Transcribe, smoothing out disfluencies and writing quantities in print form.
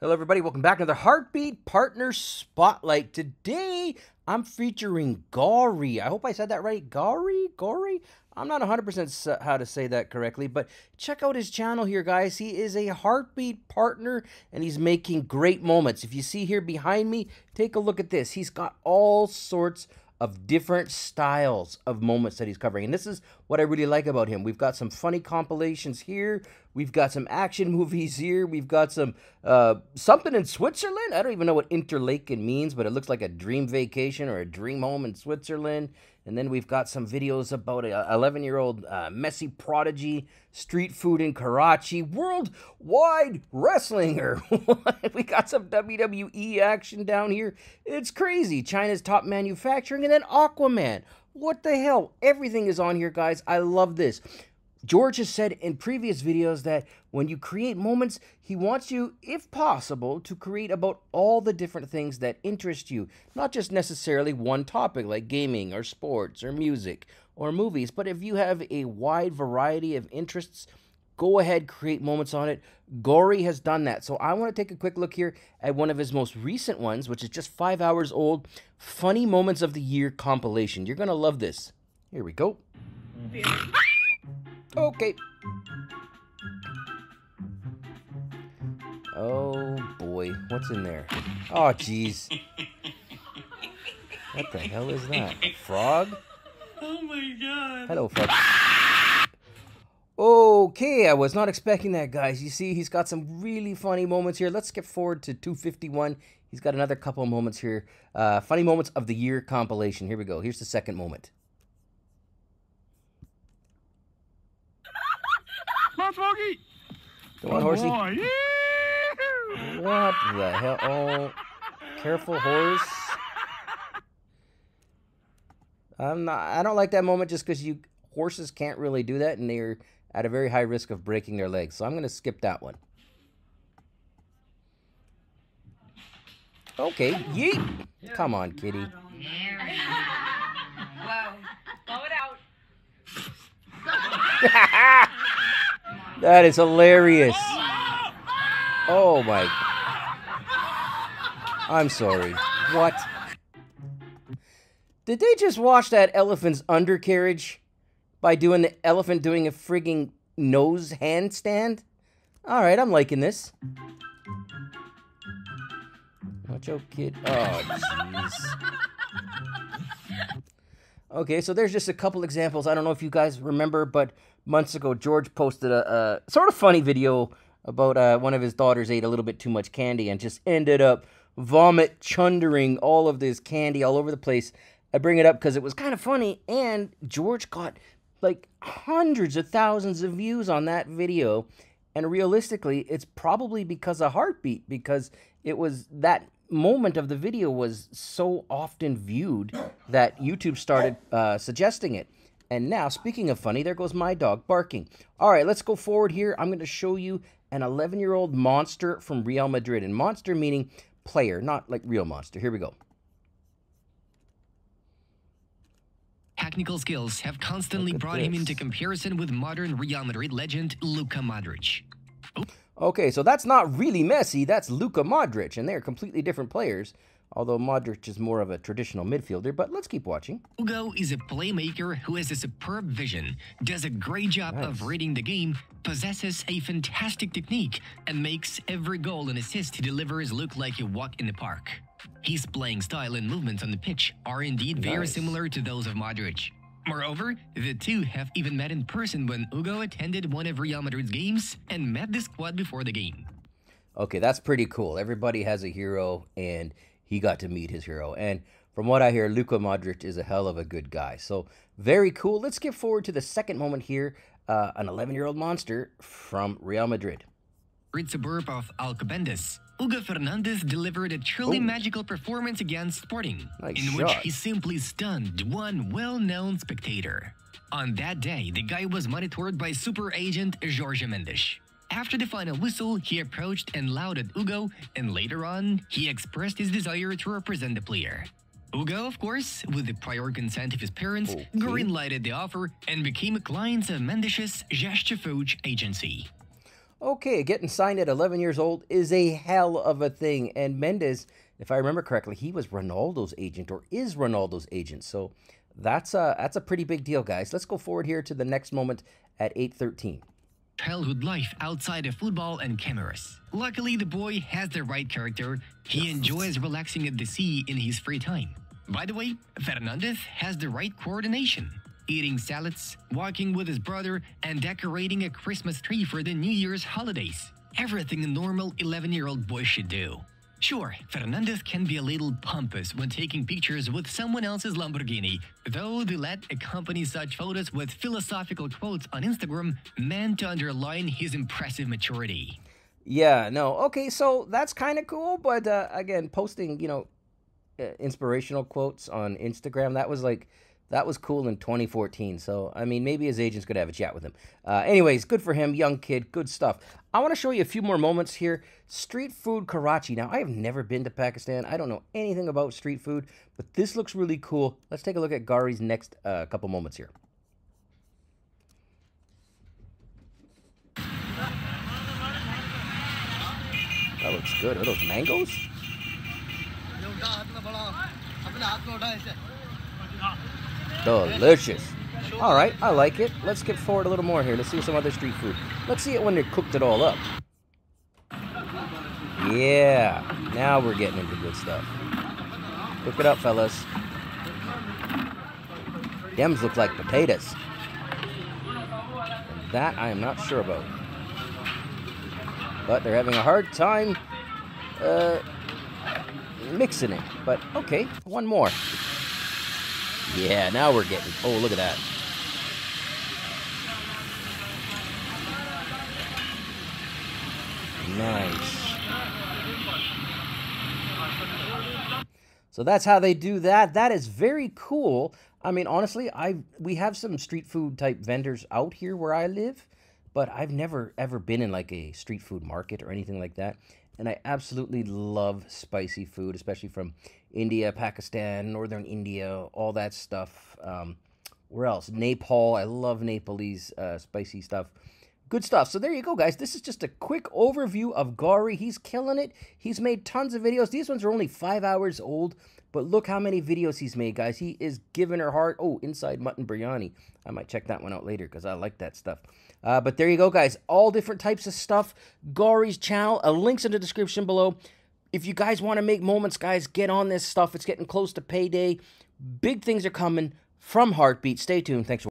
Hello everybody, welcome back to the Heartbeat Partner Spotlight. Today, I'm featuring Ghauri. I hope I said that right. Ghauri? I'm not 100% how to say that correctly, but check out his channel here, guys. He is a Heartbeat partner, and he's making great moments. If you see here behind me, take a look at this. He's got all sorts of different styles of moments that he's covering. And this is what I really like about him. We've got some funny compilations here. We've got some action movies here. We've got some something in Switzerland. I don't even know what Interlaken means, but it looks like a dream vacation or a dream home in Switzerland. And then we've got some videos about an 11-year-old Messi prodigy, street food in Karachi, worldwide wrestling. We got some WWE action down here. It's crazy. China's top manufacturing and then Aquaman. What the hell? Everything is on here, guys. I love this. George has said in previous videos that when you create moments, he wants you, if possible, to create about all the different things that interest you. Not just necessarily one topic like gaming or sports or music or movies, but if you have a wide variety of interests, go ahead, create moments on it. Ghauri has done that. So I want to take a quick look here at one of his most recent ones, which is just 5 hours old, Funny Moments of the Year compilation. You're going to love this. Here we go. Okay. Oh boy, what's in there? Oh jeez. What the hell is that? A frog? Oh my god. Hello, frog. Okay, I was not expecting that, guys. You see, he's got some really funny moments here. Let's skip forward to 251. He's got another couple of moments here. Funny Moments of the Year compilation. Here we go. Here's the second moment. Froggy. Come on, horsey. What the hell? Oh, careful, horse. I don't like that moment just because horses can't really do that, and they're at a very high risk of breaking their legs. So I'm going to skip that one. Okay. Yeet. Come on, kitty. Whoa. Blow it out. That is hilarious. Oh my. I'm sorry. What? Did they just wash that elephant's undercarriage by doing the elephant doing a frigging nose handstand? Alright, I'm liking this. Watch out, kid. Oh, jeez. Okay, so there's just a couple examples. I don't know if you guys remember, but months ago, George posted a sort of funny video about one of his daughters ate a little bit too much candy and just ended up vomit chundering all of this candy all over the place. I bring it up because it was kind of funny, and George got like hundreds of thousands of views on that video, and realistically, it's probably because of Heartbeat, because it was that moment of the video was so often viewed that YouTube started suggesting it. And now, speaking of funny, there goes my dog barking. All right, let's go forward here. I'm going to show you an 11-year-old monster from Real Madrid. And monster meaning player, not like real monster. Here we go. Technical skills have constantly brought him into comparison with modern Real Madrid legend Luka Modric. Okay, so that's not really Messi, that's Luka Modric, and they're completely different players, although Modric is more of a traditional midfielder, but let's keep watching. Hugo is a playmaker who has a superb vision, does a great job of reading the game, possesses a fantastic technique, and makes every goal and assist he delivers look like a walk in the park. His playing style and movements on the pitch are indeed very similar to those of Modric. Moreover, the two have even met in person when Hugo attended one of Real Madrid's games and met the squad before the game. Okay, that's pretty cool. Everybody has a hero, and he got to meet his hero. And from what I hear, Luka Modric is a hell of a good guy. So, very cool. Let's skip forward to the second moment here, an 11-year-old monster from Real Madrid. Great suburb of Alcobendas. Hugo Fernandez delivered a truly magical performance against Sporting, which he simply stunned one well-known spectator. On that day, the guy was monitored by super agent Jorge Mendes. After the final whistle, he approached and looked at Hugo, and later on, he expressed his desire to represent the player. Hugo, of course, with the prior consent of his parents, green-lighted the offer and became a client of Mendes' Gestifouche agency. Okay, getting signed at 11 years old is a hell of a thing. And Mendes, if I remember correctly, he was Ronaldo's agent, or is Ronaldo's agent. So that's a pretty big deal, guys. Let's go forward here to the next moment at 8:13. Childhood life outside of football and cameras. Luckily, the boy has the right character. He enjoys relaxing at the sea in his free time. By the way, Fernandez has the right coordination. Eating salads, walking with his brother, and decorating a Christmas tree for the New Year's holidays. Everything a normal 11-year-old boy should do. Sure, Fernandez can be a little pompous when taking pictures with someone else's Lamborghini, though the lad accompanies such photos with philosophical quotes on Instagram meant to underline his impressive maturity. Yeah, no, okay, so that's kind of cool, but again, posting, you know, inspirational quotes on Instagram, that was like... that was cool in 2014, so, I mean, maybe his agents could have a chat with him. Anyways, good for him, young kid, good stuff. I want to show you a few more moments here. Street food Karachi. Now, I have never been to Pakistan. I don't know anything about street food, but this looks really cool. Let's take a look at Ghauri's next couple moments here. That looks good. Are those mangoes? Delicious. All right, I like it. Let's get forward a little more here. Let's see some other street food. Let's see it when they cooked it all up. Yeah, now we're getting into good stuff. Cook it up, fellas. Dems look like potatoes. That I am not sure about. But they're having a hard time mixing it. But okay, one more. Yeah, now we're getting... oh, look at that. Nice. So that's how they do that. That is very cool. I mean, honestly, we have some street food type vendors out here where I live, but I've never, ever been in like a street food market or anything like that. And I absolutely love spicy food, especially from India, Pakistan, Northern India, all that stuff. Where else? Nepal. I love Nepalese spicy stuff. Good stuff. So there you go, guys. This is just a quick overview of Ghauri. He's killing it. He's made tons of videos. These ones are only 5 hours old, but look how many videos he's made, guys. He is giving her heart. Oh, inside mutton biryani. I might check that one out later because I like that stuff. But there you go, guys. All different types of stuff. Ghauri's channel. A link's in the description below. If you guys want to make moments, guys, get on this stuff. It's getting close to payday. Big things are coming from Heartbeat. Stay tuned. Thanks for watching.